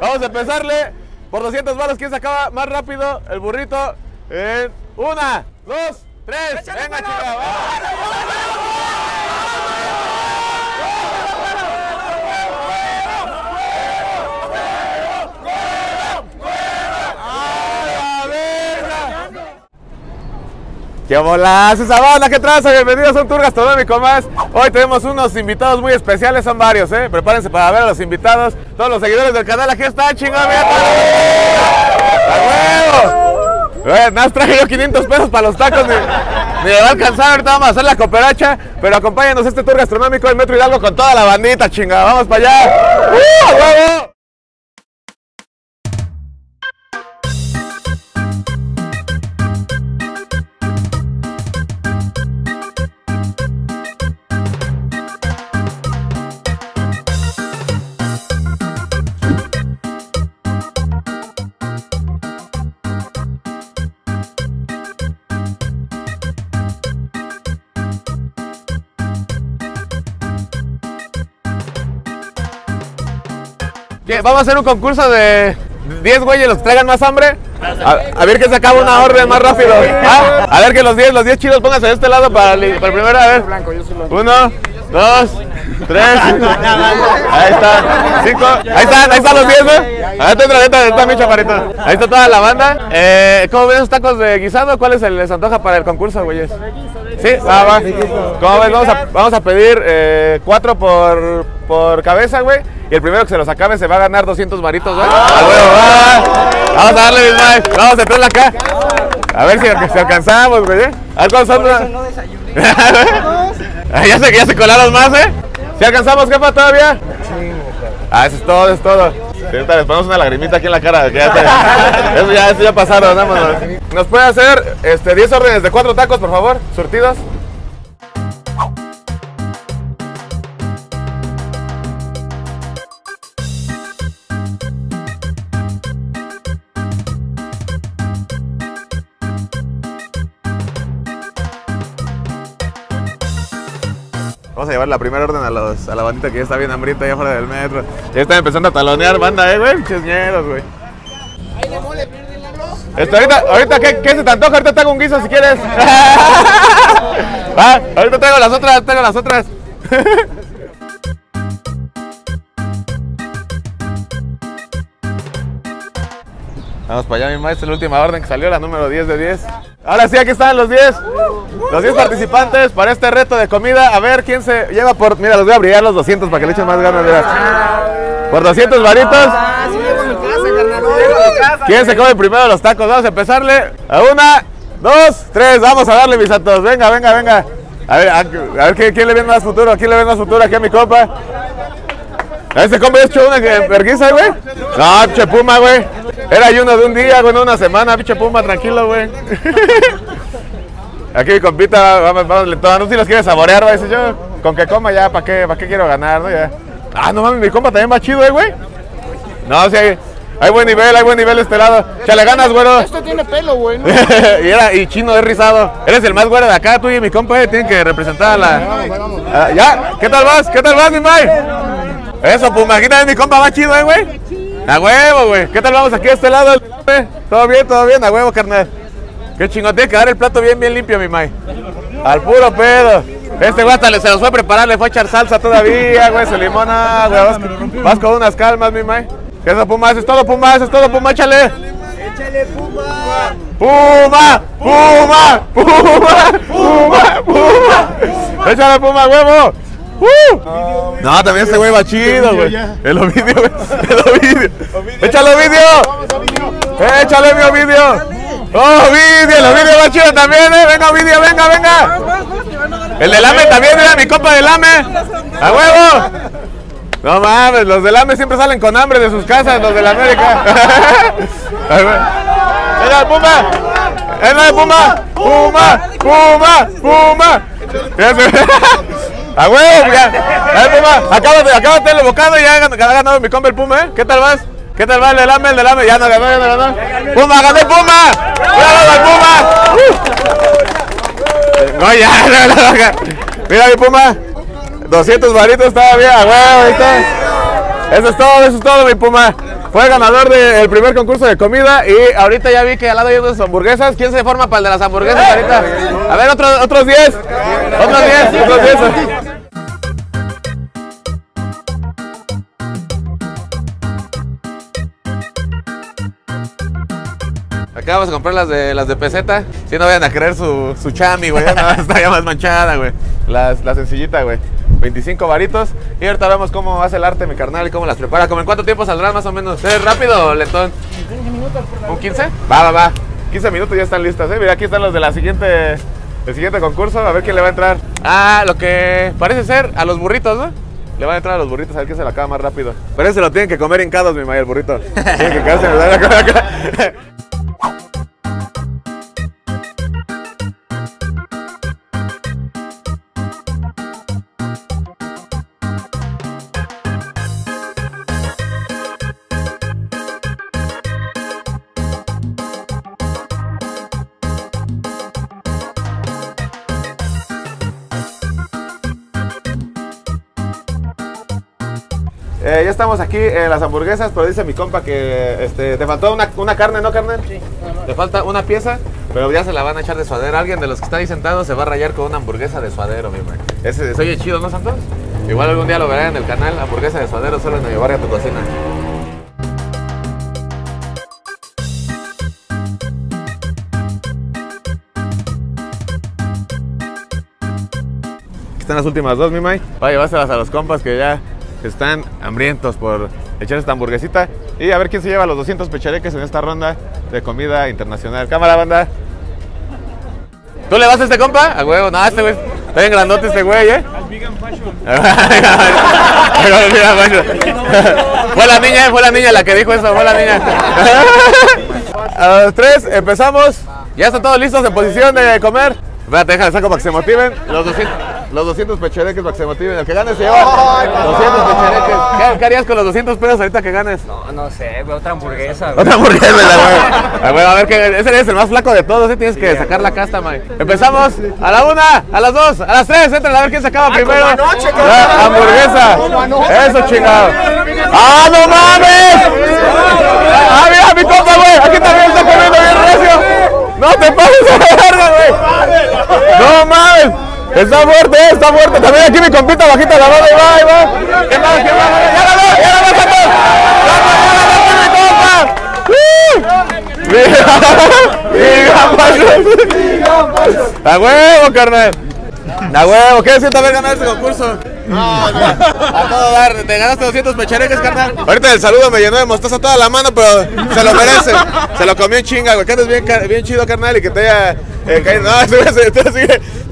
Vamos a empezarle por 200 balas. ¿Quién se acaba más rápido el burrito? En 1, 2, 3. ¡Venga, chica! ¡Vamos! ¡Qué bolas! ¡Esa banda! ¡Qué traza! Bienvenidos a un tour gastronómico más. Hoy tenemos unos invitados muy especiales, son varios, ¿eh? Prepárense para ver a los invitados. Todos los seguidores del canal, aquí están, chingón, mira. ¡A huevo! Nos traje yo 500 pesos para los tacos, ni me va a alcanzar. Ahorita vamos a hacer la cooperacha, pero acompáñanos a este tour gastronómico del Metro Hidalgo con toda la bandita, chingada. ¡Vamos para allá! ¡A huevo! Vamos a hacer un concurso de 10 güeyes, los que traigan más hambre. A ver que se acaba una orden más rápido. ¿Ah? A ver que los 10 chidos pónganse de este lado para primero. A ver. 1, 2, 3. Ahí está. 5. Ahí están los 10, ¿no? Ahí está mi chaparrito. Ahí está toda la banda. ¿Cómo ven esos tacos de guisado? ¿Cuáles se les antoja para el concurso, güeyes? Sí, va. ¿Cómo ven? Vamos a pedir 4 por cabeza, güey. Y el primero que se los acabe se va a ganar 200 maritos, güey. ¡A huevo, va! Vamos a darle, mis maes. Vamos a entrarle acá. A ver si alcanzamos, güey. A ver cuántos son. No desayuné. Ya se colaron más, ¿eh? ¿Si alcanzamos, jefa, todavía? Ah, eso es todo, es todo. Sí, ahorita les ponemos una lagrimita aquí en la cara. Que eso ya pasaron, nada más. ¿Nos puede hacer 10 órdenes de 4 tacos, por favor? Surtidos. Vamos a llevar la primera orden a la bandita que ya está bien hambrienta allá afuera del metro. Ya están empezando a talonear, banda, güey. Chesñeros, güey. Ahí le mole, pierde la luz. Ahorita, ¿qué se te antoja? Ahorita te hago un guiso si quieres. Ah, ahorita traigo las otras. Vamos para allá, mi maestro, la última orden que salió, la número 10 de 10. Ahora sí, aquí están los 10. Los 10 participantes para este reto de comida. A ver quién se lleva por... Mira, los voy a brillar los 200 para que le echen más ganas, mira. Por 200 varitos. ¿Quién se come primero los tacos? Vamos a empezarle. A 1, 2, 3. Vamos a darle, mis santos. Venga. A ver quién le ven más futuro. Aquí a mi compa. A este compa es hecho una vergüenza, güey. No, chepuma, güey. Era ayuno de un día, bueno, una semana, pinche puma, tranquilo, güey. Aquí mi compita, vamos, no sé si los quiere saborear, va a decir yo, con que coma ya, ¿para qué quiero ganar, no? Ya. Ah, no mames, mi compa también va chido, güey. No, sí, hay buen nivel de este lado. Chale ganas, güero. Esto tiene pelo, güey. Y chino es rizado. Eres el más güero de acá, tú y mi compa, tienen que representar a la... Ah, ya, ¿qué tal vas, mi mai? Eso, pues imagínate, mi compa va chido, güey. A huevo, güey. ¿Qué tal vamos aquí a este lado? Todo bien, a huevo, carnal. Qué chingón, tiene que dar el plato bien limpio, mi mai. Al puro pedo. Este güey hasta se los fue a preparar, le fue a echar salsa todavía, güey, su limona, güey. Vas con unas calmas, mi mai. Eso, Puma, eso es todo, Puma, échale. Échale, Puma. Puma. Échale, Puma, huevo. No, también este güey va chido, güey. El Ovidio. ¡Échale, Ovidio! ¡Échale, mi Ovidio! ¡Ovidio! El Ovidio va chido también, ¿eh? ¡Venga, Ovidio! ¡Venga! El del AME también, era mi compa del AME. ¡A huevo! No mames, los del AME siempre salen con hambre de sus casas, los del América. ¡Venga, Puma! ¡Venga, Puma! ¡Puma! ¡A huevo! Ya, Puma, acábate el bocado y ya ha ganado mi compa el Puma, ¿eh? ¿Qué tal vas? El del AME, ya no ganó. ¡Puma, gané, Puma! ¡Bravo, Puma! No, ya. Mira mi Puma, 200 varitos todavía, a huevo, ahí está. Eso es todo, mi Puma. Fue ganador del primer concurso de comida y ahorita ya vi que al lado hay unas hamburguesas. ¿Quién se forma para el de las hamburguesas ahorita? A ver, otros 10. Otros 10. Acá vamos a comprar las de peseta. Si no vayan a creer su chami, güey. No, está ya más manchada, güey. La sencillita, güey. 25 varitos. Y ahorita vemos cómo hace el arte mi carnal y cómo las prepara. ¿Cómo en cuánto tiempo saldrán más o menos? ¿Es rápido, Letón? 15 minutos. ¿Un 15? Va. 15 minutos ya están listas, Mira, aquí están los de el siguiente concurso. A ver quién le va a entrar. Ah, lo que parece ser a los burritos, ¿no? Le van a entrar a los burritos a ver quién se la acaba más rápido. Pero ese lo tienen que comer hincados, mi mayor, el burrito. Tienen que quedarse en la cola acá. Ya estamos aquí en las hamburguesas, pero dice mi compa que te faltó una carne, ¿no, carnal? Sí. Te falta una pieza, pero ya se la van a echar de suadero. Alguien de los que está ahí sentado se va a rayar con una hamburguesa de suadero, mi man. Ese oye chido, ¿no, Santos? Igual algún día lo verán en el canal, hamburguesa de suadero solo en el barrio a tu cocina. Aquí están las últimas dos, mi man. Va a llevárselas a los compas que ya... están hambrientos por echar esta hamburguesita. Y a ver quién se lleva los 200 pechareques en esta ronda de comida internacional. Cámara, banda. ¿Tú le vas a este compa? A huevo, no, este güey. Está bien grandote este güey, Al vegan fashion. Fue la niña la que dijo eso, fue la niña. A los tres, empezamos. Ya están todos listos en posición de comer. Espérate, déjale, saco para que se motiven. Los 200 pechereques para que se motiven. El que gane se lleva 200 pechereques. ¿Qué harías con los 200 pesos ahorita que ganes? No sé, otra hamburguesa. Otra hamburguesa, la güey. A ver, que ese eres el más flaco de todos, tienes que sacar la casta, man. Empezamos a la 1, a las 2, a las 3. Entren a ver quién se acaba primero. La hamburguesa. Eso, chingado. ¡Ah, no mames! ¡Ah, mira, mi compa, güey! Aquí también está comiendo bien recio. ¡No te pases a la verga, güey! ¡No mames! Está fuerte, también aquí mi compita bajita la mano, ahí va. ¡Ya ganó! ¡A huevo, carnal! ¡A huevo! ¿Qué sientes haber ganado este concurso? No, a todo dar, te ganaste 200 pechareques, carnal. Ahorita el saludo me llenó de mostaza toda la mano, pero se lo merece. Se lo comió en chinga, güey. Que andes bien chido, carnal, y que te haya caído. No,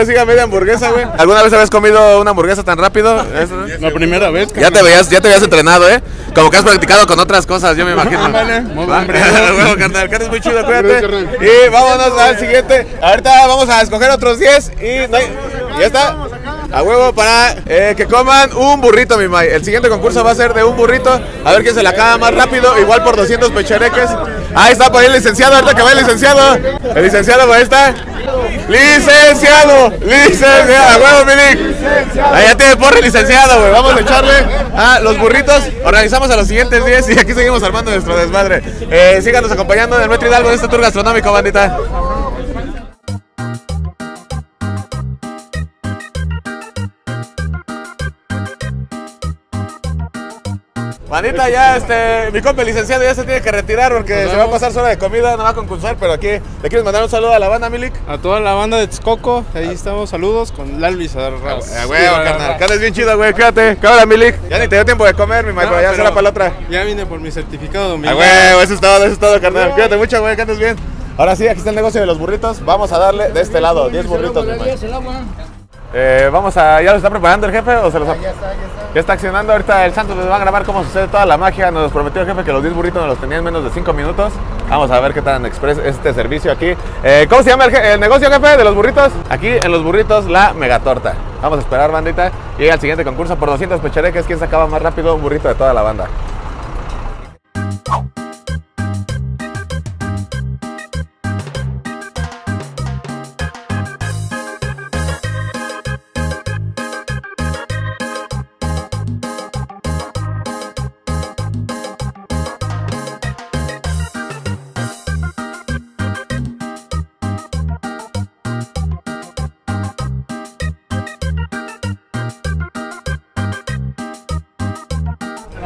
te sigue media hamburguesa, güey. ¿Alguna vez habías comido una hamburguesa tan rápido? Eso, ¿no? La primera vez, carnal. Ya te habías entrenado, Como que has practicado con otras cosas, yo me imagino. Vale, muy hombre. Bueno, carnal, que eres muy chido, cuídate. Y vámonos al siguiente. Ahorita vamos a escoger otros 10 y... ¿Ya está? A huevo para que coman un burrito, mi may. El siguiente concurso va a ser de un burrito. A ver quién se la acaba más rápido. Igual por 200 pechereques. Ahí está por ahí el licenciado. Ahorita que va el licenciado. El licenciado, por ahí está. ¡Licenciado! ¡A huevo, Milik! Ahí ya tiene porre, licenciado, güey. Vamos a echarle a los burritos. Organizamos a los siguientes 10 y aquí seguimos armando nuestro desmadre. Síganos acompañando en el Metro Hidalgo en este tour gastronómico, bandita. Manita, ya mi compa licenciado ya se tiene que retirar porque se va a pasar su hora de comida, no va a concursar, pero aquí le quieres mandar un saludo a la banda, Milik. A toda la banda de Texcoco, ahí estamos, saludos con Lalo Elizarrarás. A huevo, carnal, carnal es bien chido, güey, quédate, cámara, Milik. Ya ni te dio tiempo de comer, mi madre, ya será para la otra. Ya vine por mi certificado domingo. A huevo, eso es todo, carnal, cuídate mucho, güey, que andes bien. Ahora sí, aquí está el negocio de los burritos, vamos a darle de este lado, 10 burritos, mi madre. ¿Ya los está preparando el jefe o se los ya está accionando? Ahorita el Santos les va a grabar cómo sucede toda la magia. Nos prometió el jefe que los 10 burritos nos los tenían en menos de 5 minutos. Vamos a ver qué tan express es este servicio aquí. ¿Cómo se llama el negocio, jefe, de los burritos? Aquí en los burritos, la megatorta. Vamos a esperar, bandita. Llega el siguiente concurso por 200 pechareques. ¿Quién se acaba más rápido? Un burrito de toda la banda.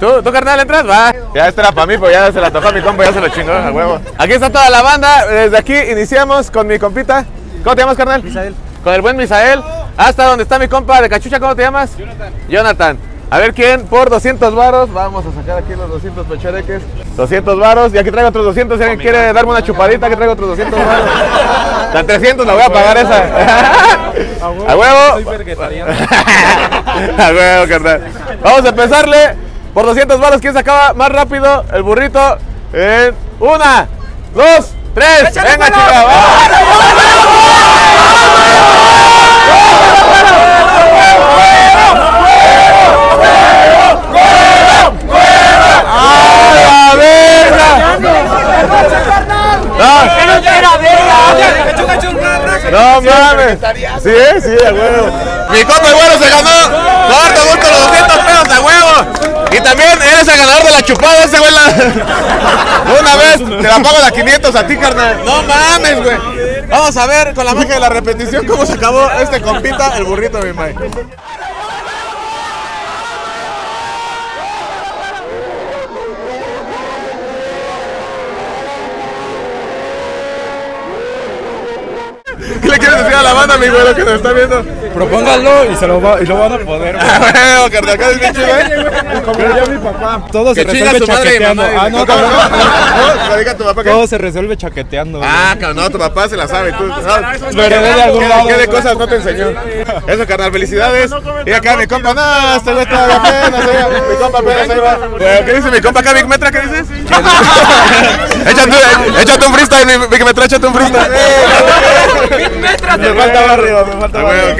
¿Tú carnal, entras? Va. Ya esta era para mí, pues ya se la tocó a mi compa, ya se lo chingó a huevo. Aquí está toda la banda. Desde aquí iniciamos con mi compita. ¿Cómo te llamas, carnal? Misael. Con el buen Misael. Hasta donde está mi compa de cachucha, ¿cómo te llamas? Jonathan. Jonathan. A ver quién, por 200 varos, vamos a sacar aquí los 200 pechareques. 200 varos, y aquí traigo otros 200, si alguien quiere darme una chupadita, que traigo otros 200 varos. La 300 la voy a pagar esa. A huevo. Soy verguetariano. A huevo, carnal. Vamos a empezarle por 200 varos, ¿quién se acaba más rápido el burrito? En 1, 2, 3. Venga, chica, ¡no mames! Sí, sí, a huevo. Mi compa el güero se ganó corto, gusto los 200 pesos a huevo. Y también eres el ganador de la chupada, ese güey. Una vez te la pago la 500 a ti, carnal. ¡No mames, güey! Vamos a ver con la magia de la repetición cómo se acabó este compita, el burrito, mi mae. ¿Qué le quieres decir a la banda, mi güero, que nos está viendo? Propónganlo y lo van a poder. ¡Ah, carnal! ¿Qué dicho, güey? Como yo mi papá. Todo se resuelve chaqueteando. Ah, no, cabrón. Todo se resuelve chaqueteando. Ah, cabrón, no, tu papá se la sabe. Tú. ¿Qué de cosas no te enseñó? Eso, carnal, felicidades. Y acá mi compa, no, este güey está apenas. Mi compa apenas ahí va. ¿Qué dice mi compa acá, Big Metra? ¿Qué dices? Échate un freestyle, Big Metra, échate un freestyle. Me falta barrio, me falta barrio.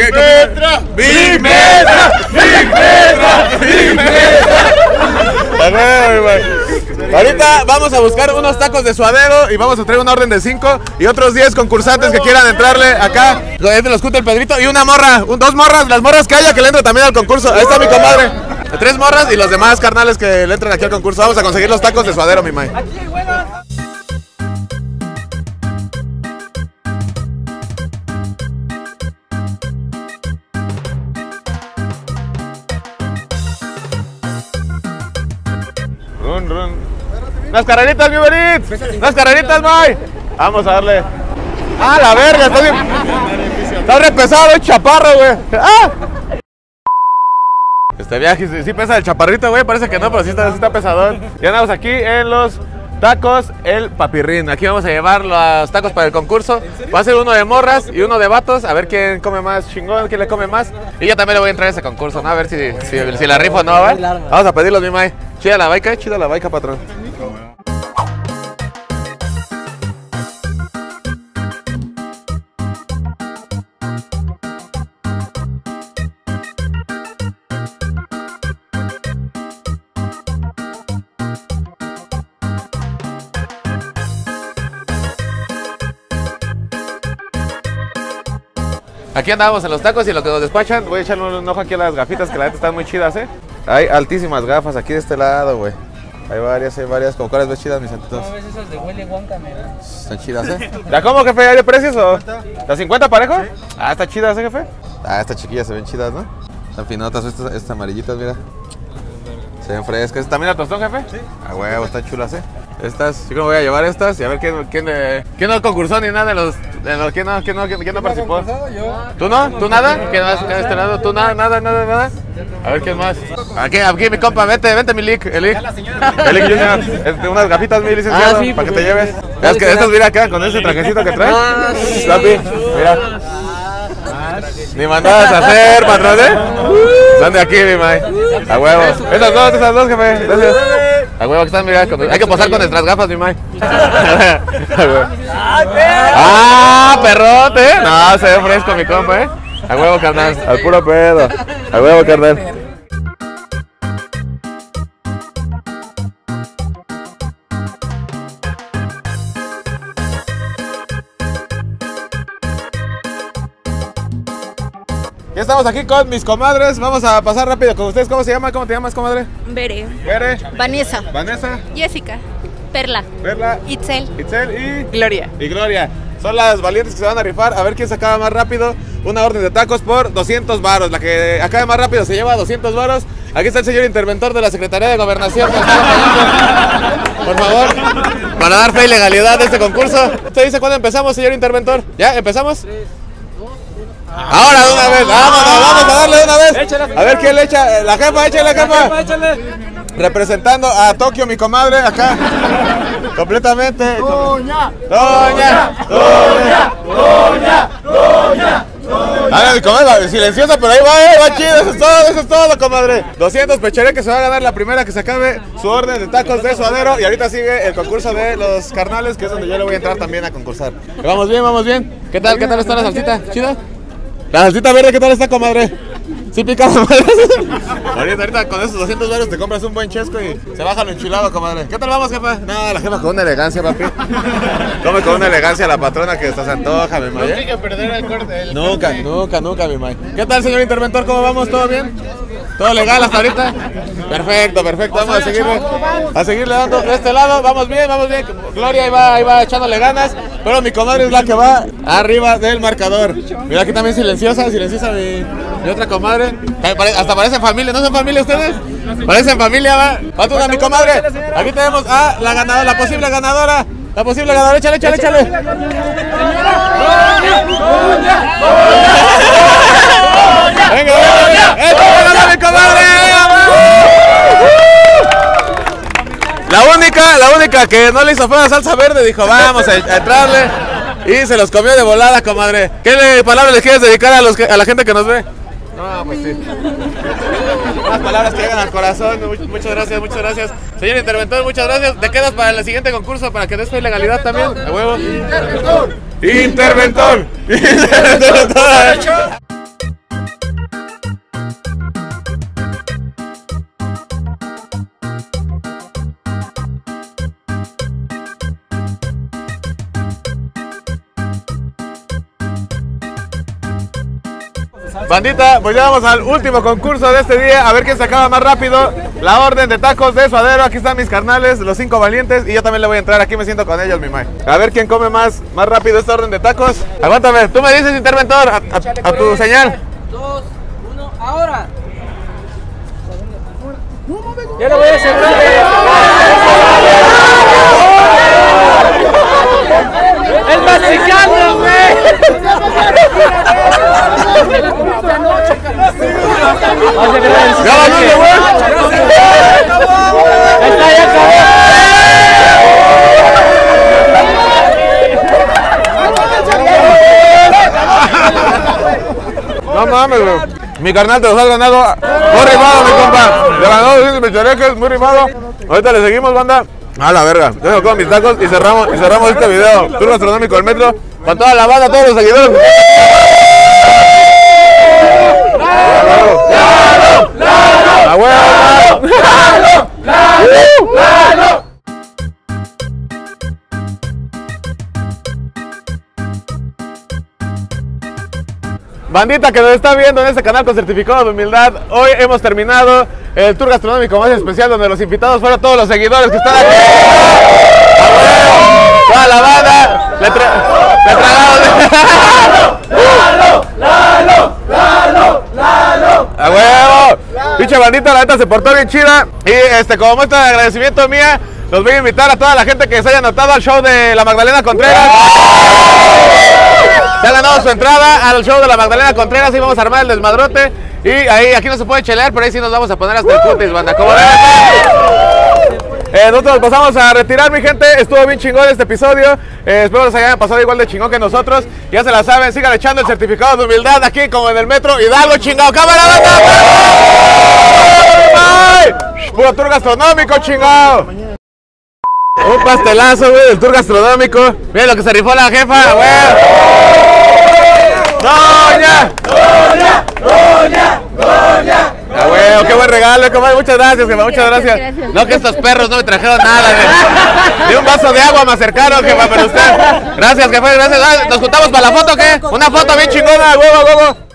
Big Metra, Big Metra, Big Metra, Big Metra. Ahorita vamos a buscar unos tacos de suadero y vamos a traer una orden de 5 y otros 10 concursantes que quieran entrarle acá. Los junta el Pedrito y una morra, dos morras, las morras que haya que le entre también al concurso. Ahí está mi comadre. 3 morras y los demás carnales que le entren aquí al concurso. Vamos a conseguir los tacos de suadero, mi mae. Aquí hay buenos. Las carreritas, mi Beritz. Las carreritas, May. Vamos a darle. ¡Ah, la verga! Está bien. Está re pesado el chaparro, güey. ¡Ah! Este viaje sí pesa el chaparrito, güey. Parece que no, pero sí está pesadón. Ya andamos aquí en los tacos El Papirrín. Aquí vamos a llevar los tacos para el concurso. Va a ser uno de morras y uno de vatos. A ver quién come más chingón, quién le come más. Y yo también le voy a entrar a ese concurso, ¿no? A ver si la rifo o no, ¿vale? Vamos a pedirlos, mi May. Chida la baica, patrón. Aquí andamos en los tacos y en lo que nos despachan. Voy a echarle un ojo aquí a las gafitas, que la neta están muy chidas, ¿eh? Hay altísimas gafas aquí de este lado, güey. Hay varias. ¿Cómo cuáles ves chidas, mis santitos? ¿Cómo ves esas de Willy Wonka, mira? Están chidas, ¿eh? ¿La cómo, jefe? ¿Hay de precios o? ¿Las 50 parejo? Sí. Ah, están chidas, ¿eh, jefe? Ah, estas chiquillas se ven chidas, ¿no? Están finotas, estas amarillitas, mira. Se ven frescas. ¿También la tostón, jefe? Sí. Ah, huevo, están chulas, ¿eh? Estas, yo me voy a llevar estas y a ver quién no concursó ni nada de los quién no participó. ¿Tú no? ¿Tú nada? ¿Quién más de este lado? ¿Tú nada? ¿Nada? A ver quién más. Aquí mi compa, vente mi Lick, el Lick. El Lick Junior, unas gafitas mi licenciado, sí, para que te lleves. Es que estas mira acá con ese trajecito que traes. Papi, mira. Ni mandadas a hacer, patrón, ¿eh? Son de aquí, mi mae. A huevo. Esas dos, jefe. Gracias. A huevo, aquí están, mira. Hay que posar con nuestras gafas, mi mae. ¡Ah, perrote! No, se ve fresco, mi compa, ¿eh? A huevo, carnal. Al puro pedo. A huevo, carnal. Ya estamos aquí con mis comadres, vamos a pasar rápido con ustedes. ¿Cómo se llama? ¿Cómo te llamas, comadre? Bere. Vanessa. Jessica. Perla. Itzel y... Gloria. Son las valientes que se van a rifar. A ver quién se acaba más rápido una orden de tacos por 200 varos. La que acabe más rápido se lleva 200 varos. Aquí está el señor interventor de la Secretaría de Gobernación. Por favor, para dar fe y legalidad de este concurso. ¿Usted dice cuándo empezamos, señor interventor? ¿Ya? ¿Empezamos? 3, 2, 1. Ahora de una vez. Vámonos, vamos a darle de una vez. A ver quién le echa. La jefa, échale, jefa. Representando a Tokio, mi comadre, acá. Completamente. Doña. A ver, comadre, silenciosa, pero ahí va, va chido, eso es todo, comadre. 200 pechería que se va a ganar la primera que se acabe su orden de tacos de suadero. Y ahorita sigue el concurso de los carnales, que es donde yo le voy a entrar también a concursar. Vamos bien, vamos bien. Qué tal está la salsita? ¿Chida? La salsita verde, ¿qué tal está, comadre? Sí pica, comadre. Ahorita con esos 200 baros te compras un buen chesco y se baja lo enchilado, comadre. ¿Qué tal vamos, jefa? No, la jefa con una elegancia, papi. Come con una elegancia la patrona que hasta se antoja, mi may. No hay que perder el corte. Nunca, mi may. ¿Qué tal, señor interventor? ¿Cómo vamos? ¿Todo bien? ¿Todo legal hasta ahorita? Perfecto. Vamos a seguirle dando de este lado. Vamos bien. Gloria ahí va echándole ganas. Pero mi comadre es la que va arriba del marcador. Mira, aquí también silenciosa mi otra comadre. Hasta parecen familia, ¿no son familia ustedes? Parecen familia, va. Va toda mi comadre. Aquí tenemos a la ganadora, la posible ganadora. La posible ganadora, échale. ¡Venga! ¡Échale, mi comadre! La única que no le hizo fue la salsa verde, dijo vamos a entrarle y se los comió de volada, comadre. ¿Qué palabras les quieres dedicar a la gente que nos ve? No, pues sí. Unas palabras que llegan al corazón. Muchas gracias. Señor interventor, muchas gracias. Te quedas para el siguiente concurso para que des fe y legalidad también. A huevo. Interventor. Bandita, pues ya vamos al último concurso de este día, a ver quién se acaba más rápido la orden de tacos de suadero. Aquí están mis carnales, los 5 valientes, y yo también le voy a entrar, aquí me siento con ellos, mi may. A ver quién come más rápido esta orden de tacos. Aguántame, tú me dices, interventor, a tu señal. 2, 1, ahora. Ya lo voy a cerrar. El más mexicano, güey. No mames, bro. Mi carnal te los has ganado. Muy rifado, mi compa. Le ganó 200 pechereques, muy rifado. Ahorita le seguimos, banda. A la verga. Yo me como mis tacos y cerramos este video. Tour gastronómico del metro. Con toda la banda, todos los seguidores. ¡Lalo! Bandita que nos está viendo en este canal con certificado de humildad, hoy hemos terminado el tour gastronómico más especial donde los invitados fueron todos los seguidores que están aquí. ¡Toda la banda! ¡Lalo! ¡A huevo! Dicha bandita, la neta se portó bien chida. Y como muestra de agradecimiento mía, los voy a invitar a toda la gente que se haya anotado al show de la Magdalena Contreras. Se han ganado su entrada al show de la Magdalena Contreras y vamos a armar el desmadrote. Y ahí, aquí no se puede chelear, pero ahí sí nos vamos a poner hasta el cutis, banda. Como nosotros nos pasamos a retirar, mi gente. Estuvo bien chingón este episodio. Espero les hayan pasado igual de chingón que nosotros. Ya se la saben, sigan echando el certificado de humildad aquí como en el metro Hidalgo, chingado. ¡Cámara, banda! ¡Bye! ¡Puro tour gastronómico, chingado! Un pastelazo, güey, del tour gastronómico. Miren lo que se rifó la jefa, güey. ¡Doña! Ah, güey, qué buen regalo, comadre. Muchas gracias, jefa, muchas gracias. No, que estos perros no me trajeron nada, güey. Ni un vaso de agua me acercaron, jefa, pero usted. Gracias, jefa, gracias. ¿Nos juntamos para la foto o qué? Una foto bien chingona, huevo.